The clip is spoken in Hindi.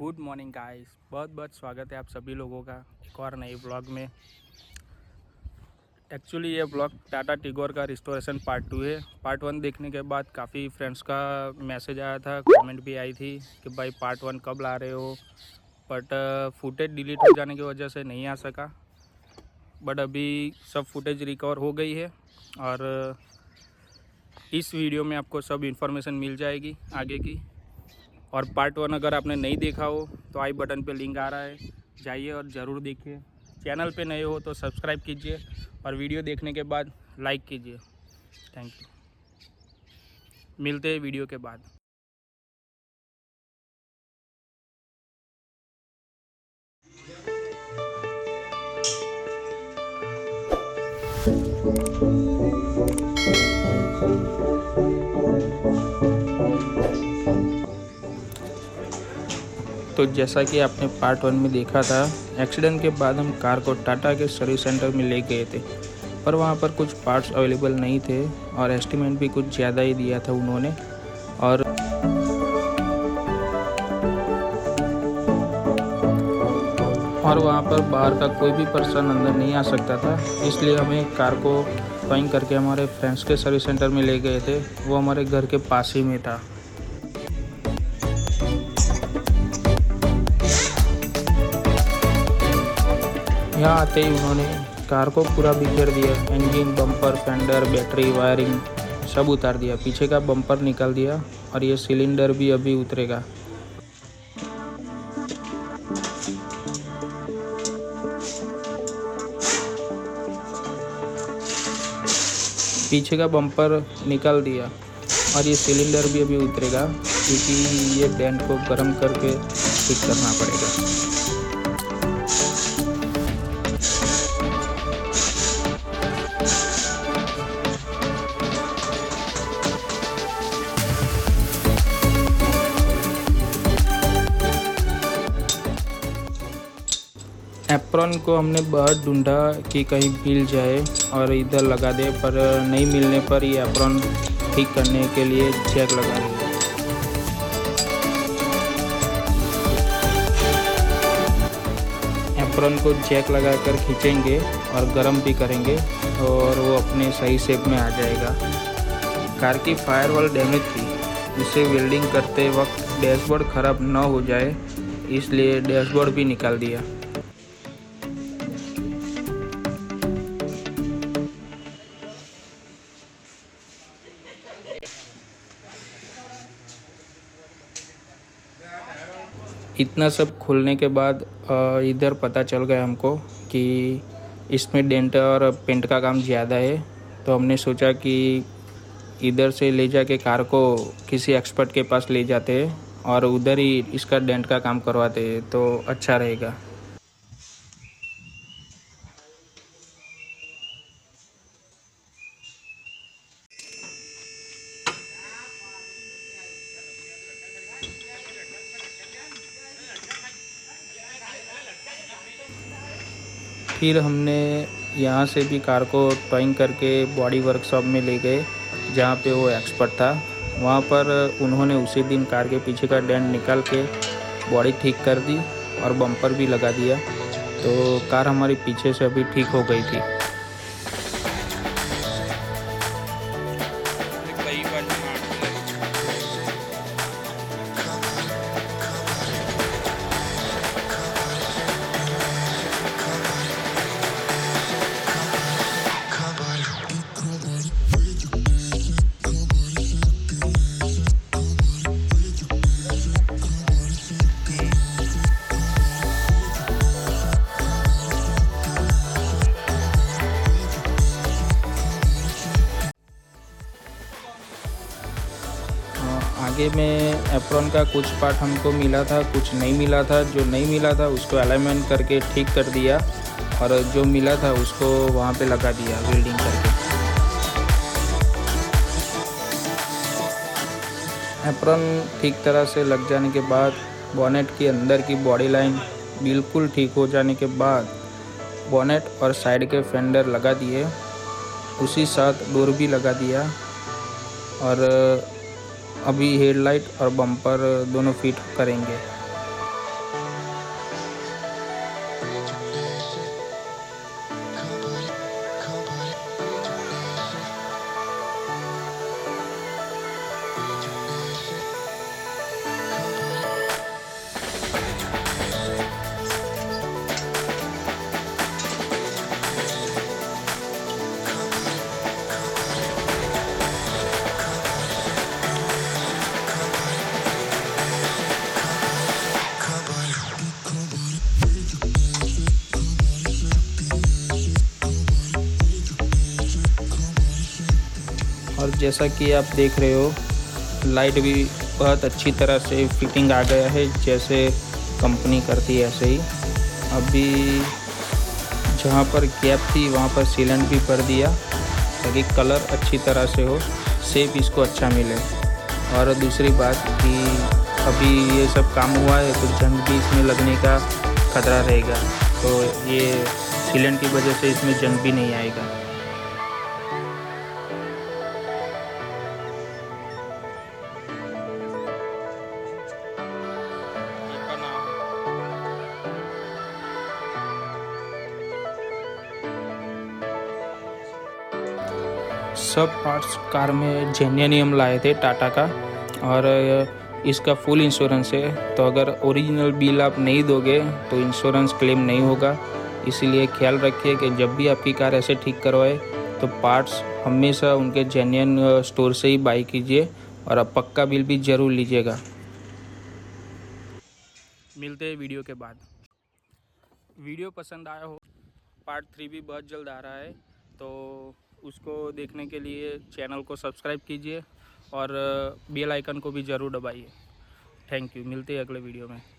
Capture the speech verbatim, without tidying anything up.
गुड मॉर्निंग गाइस, बहुत बहुत स्वागत है आप सभी लोगों का एक और नए ब्लॉग में। एक्चुअली ये ब्लॉग टाटा टिगोर का रिस्टोरेशन पार्ट टू है। पार्ट वन देखने के बाद काफ़ी फ्रेंड्स का मैसेज आया था, कमेंट भी आई थी कि भाई पार्ट वन कब ला रहे हो, बट फुटेज डिलीट हो जाने की वजह से नहीं आ सका। बट अभी सब फुटेज रिकवर हो गई है और इस वीडियो में आपको सब इन्फॉर्मेशन मिल जाएगी आगे की। और पार्ट वन अगर आपने नहीं देखा हो तो आई बटन पे लिंक आ रहा है, जाइए और ज़रूर देखिए। चैनल पे नए हो तो सब्सक्राइब कीजिए और वीडियो देखने के बाद लाइक कीजिए। थैंक यू, मिलते हैं वीडियो के बाद। तो जैसा कि आपने पार्ट वन में देखा था, एक्सीडेंट के बाद हम कार को टाटा के सर्विस सेंटर में ले गए थे, पर वहाँ पर कुछ पार्ट्स अवेलेबल नहीं थे और एस्टीमेट भी कुछ ज़्यादा ही दिया था उन्होंने। और और वहाँ पर बाहर का कोई भी पर्सन अंदर नहीं आ सकता था, इसलिए हमें कार को पार्किंग करके हमारे फ्रेंड्स के सर्विस सेंटर में ले गए थे। वो हमारे घर के पास ही में था। यहाँ आते ही उन्होंने कार को पूरा बिखेर दिया, engine, bumper, fender, battery, wiring सब उतार दिया, पीछे का बम्पर निकाल दिया और ये सिलेंडर भी अभी उतरेगा। पीछे का बम्पर निकाल दिया और ये सिलेंडर भी अभी उतरेगा, क्योंकि ये डेंट को गर्म करके ठीक करना पड़ेगा। एप्रॉन को हमने बहुत ढूंढा कि कहीं मिल जाए और इधर लगा दे, पर नहीं मिलने पर ये एप्रॉन ठीक करने के लिए चेक लगा रही है। एप्रॉन को चेक लगाकर खींचेंगे और गर्म भी करेंगे और वो अपने सही शेप में आ जाएगा। कार की फायरवॉल डैमेज थी, इसे वेल्डिंग करते वक्त डैशबोर्ड ख़राब ना हो जाए, इसलिए डैशबोर्ड भी निकाल दिया। इतना सब खुलने के बाद इधर पता चल गया हमको कि इसमें डेंट और पेंट का काम ज़्यादा है, तो हमने सोचा कि इधर से ले जाके कार को किसी एक्सपर्ट के पास ले जाते हैं और उधर ही इसका डेंट का काम करवाते हैं तो अच्छा रहेगा। फिर हमने यहाँ से भी कार को टॉइंग करके बॉडी वर्कशॉप में ले गए, जहाँ पे वो एक्सपर्ट था। वहाँ पर उन्होंने उसी दिन कार के पीछे का डेंट निकाल के बॉडी ठीक कर दी और बम्पर भी लगा दिया, तो कार हमारी पीछे से अभी ठीक हो गई थी। आगे में एप्रॉन का कुछ पार्ट हमको मिला था, कुछ नहीं मिला था। जो नहीं मिला था उसको अलाइनमेंट करके ठीक कर दिया और जो मिला था उसको वहाँ पे लगा दिया वेल्डिंग करके। एप्रॉन ठीक तरह से लग जाने के बाद बोनेट के अंदर की बॉडी लाइन बिल्कुल ठीक हो जाने के बाद बोनेट और साइड के फेंडर लगा दिए, उसी साथ डोर भी लगा दिया और अभी हेडलाइट और बम्पर दोनों फिट करेंगे। जैसा कि आप देख रहे हो लाइट भी बहुत अच्छी तरह से फिटिंग आ गया है जैसे कंपनी करती है ऐसे ही। अभी जहाँ पर गैप थी वहाँ पर सीलेंट भी भर दिया ताकि कलर अच्छी तरह से हो, शेप इसको अच्छा मिले। और दूसरी बात कि अभी ये सब काम हुआ है तो जंग भी इसमें लगने का खतरा रहेगा, तो ये सीलेंट की वजह से इसमें जंग भी नहीं आएगा। सब पार्ट्स कार में जेन्युइन हम लाए थे टाटा का, और इसका फुल इंश्योरेंस है, तो अगर ओरिजिनल बिल आप नहीं दोगे तो इंश्योरेंस क्लेम नहीं होगा। इसीलिए ख्याल रखिए कि जब भी आपकी कार ऐसे ठीक करवाए तो पार्ट्स हमेशा उनके जेन्युइन स्टोर से ही बाई कीजिए, और आप पक्का बिल भी ज़रूर लीजिएगा। मिलते हैं वीडियो के बाद। वीडियो पसंद आया हो, पार्ट थ्री भी बहुत जल्द आ रहा है, तो उसको देखने के लिए चैनल को सब्सक्राइब कीजिए और बेल आइकन को भी ज़रूर दबाइए। थैंक यू, मिलते हैं अगले वीडियो में।